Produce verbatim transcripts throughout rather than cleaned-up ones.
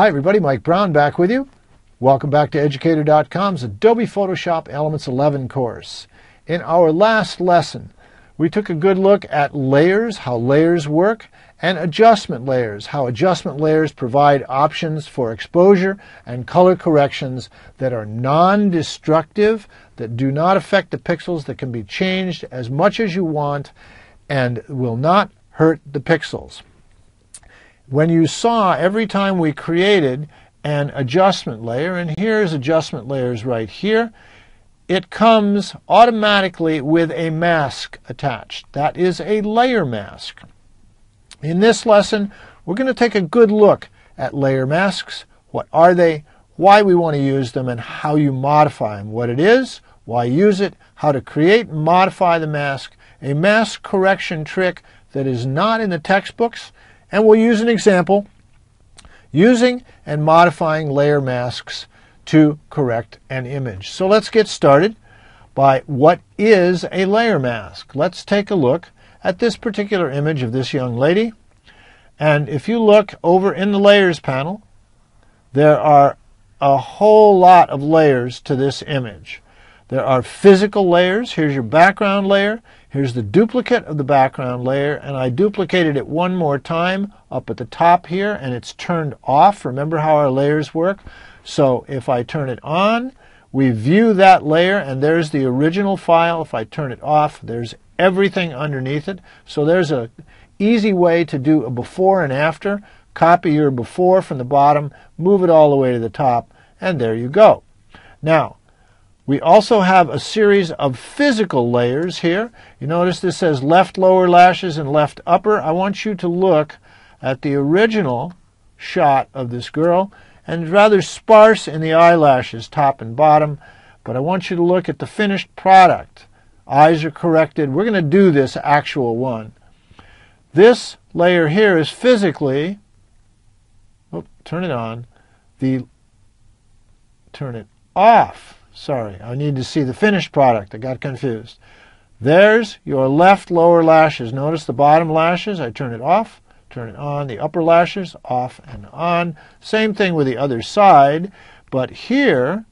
Hi everybody, Mike Brown back with you. Welcome back to Educator dot com's Adobe Photoshop Elements eleven course. In our last lesson, we took a good look at layers, how layers work, and adjustment layers, how adjustment layers provide options for exposure and color corrections that are non-destructive, that do not affect the pixels, that can be changed as much as you want, and will not hurt the pixels. When you saw, every time we created an adjustment layer, and here's adjustment layers right here, it comes automatically with a mask attached. That is a layer mask. In this lesson, we're going to take a good look at layer masks. What are they, why we want to use them, and how you modify them. What it is, why use it, how to create and modify the mask, a mask correction trick that is not in the textbooks. And we'll use an example using and modifying layer masks to correct an image. So let's get started by what is a layer mask. Let's take a look at this particular image of this young lady. And if you look over in the layers panel, there are a whole lot of layers to this image. There are physical layers. Here's your background layer. Here's the duplicate of the background layer, and I duplicated it one more time up at the top here, and it's turned off. Remember how our layers work? So if I turn it on, we view that layer, and there's the original file. If I turn it off, there's everything underneath it. So there's an easy way to do a before and after. Copy your before from the bottom, move it all the way to the top, and there you go. Now, we also have a series of physical layers here. You notice this says left lower lashes and left upper. I want you to look at the original shot of this girl, and rather sparse in the eyelashes, top and bottom, but I want you to look at the finished product. Eyes are corrected. We're going to do this actual one. This layer here is physically, oh, turn it on, the, turn it off. Sorry, I need to see the finished product. I got confused. There's your left lower lashes. Notice the bottom lashes. I turn it off, turn it on. The upper lashes, off and on. Same thing with the other side. But here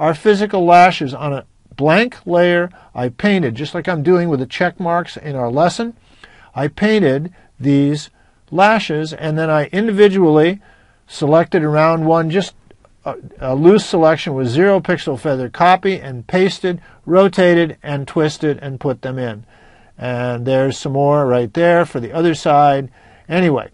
are physical lashes on a blank layer. I painted, just like I'm doing with the check marks in our lesson, I painted these lashes, and then I individually selected around one, just a loose selection with zero pixel feather, copy and pasted, rotated and twisted, and put them in. And there's some more right there for the other side. Anyway,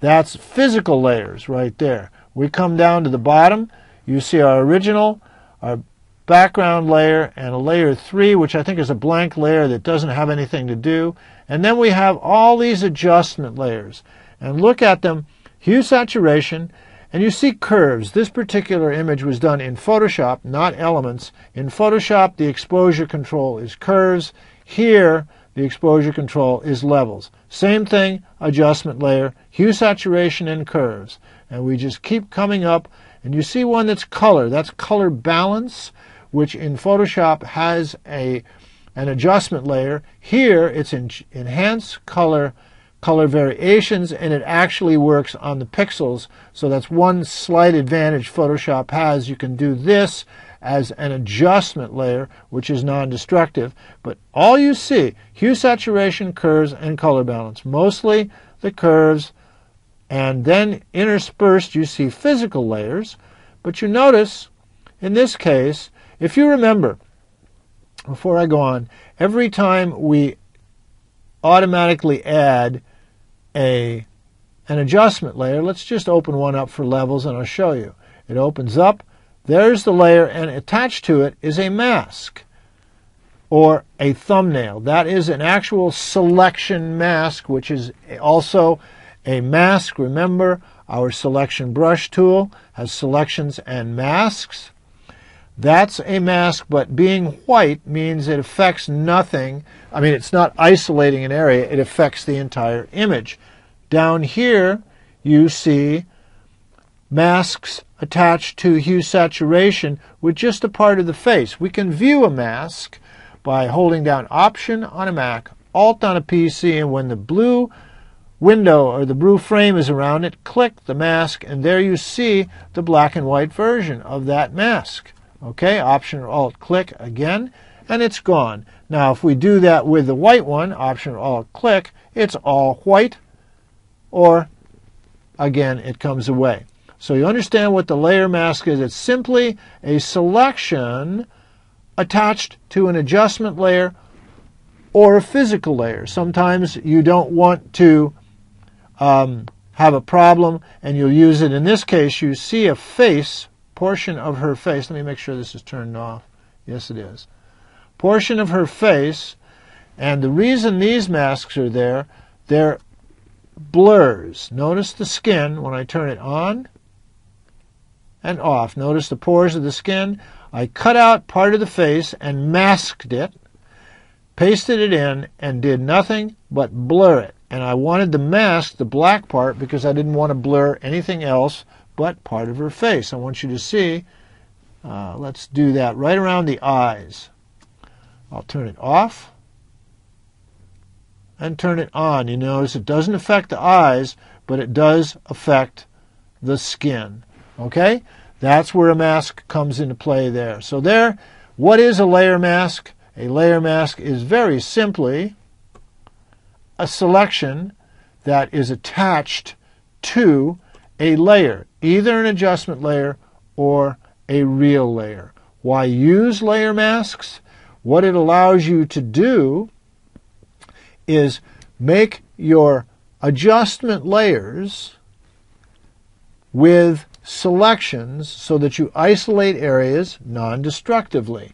that's physical layers right there. We come down to the bottom. You see our original, our background layer, and a layer three, which I think is a blank layer that doesn't have anything to do. And then we have all these adjustment layers. And look at them. Hue, saturation. And you see curves. This particular image was done in Photoshop, not Elements. In Photoshop, the exposure control is curves. Here, the exposure control is levels. Same thing, adjustment layer, hue, saturation, and curves. And we just keep coming up. And you see one that's color. That's color balance, which in Photoshop has a, an adjustment layer. Here, it's in, enhance color color variations, and it actually works on the pixels. So that's one slight advantage Photoshop has. You can do this as an adjustment layer, which is non-destructive. But all you see, hue, saturation, curves, and color balance. Mostly the curves, and then interspersed you see physical layers. But you notice, in this case, if you remember, before I go on, every time we automatically add A, an adjustment layer. Let's just open one up for levels, and I'll show you. It opens up. There's the layer, and attached to it is a mask or a thumbnail. That is an actual selection mask, which is also a mask. Remember, our selection brush tool has selections and masks. That's a mask, but being white means it affects nothing. I mean, it's not isolating an area. It affects the entire image. Down here, you see masks attached to hue, saturation with just a part of the face. We can view a mask by holding down Option on a Mac, Alt on a P C, and when the blue window or the blue frame is around it, click the mask, and there you see the black and white version of that mask. Okay, Option or Alt click again, and it's gone. Now if we do that with the white one, Option or Alt click, it's all white, or again it comes away. So you understand what the layer mask is. It's simply a selection attached to an adjustment layer or a physical layer. Sometimes you don't want to um, have a problem, and you'll use it. In this case, you see a face, portion of her face. Let me make sure this is turned off. Yes, it is. Portion of her face, and the reason these masks are there, they're blurs. Notice the skin when I turn it on and off. Notice the pores of the skin. I cut out part of the face and masked it, pasted it in, and did nothing but blur it. And I wanted to mask the black part because I didn't want to blur anything else but part of her face. I want you to see, uh, let's do that right around the eyes. I'll turn it off and turn it on. You notice it doesn't affect the eyes, but it does affect the skin. Okay? That's where a mask comes into play there. So there, what is a layer mask? A layer mask is very simply a selection that is attached to a layer, either an adjustment layer or a real layer. Why use layer masks? What it allows you to do is make your adjustment layers with selections so that you isolate areas non-destructively.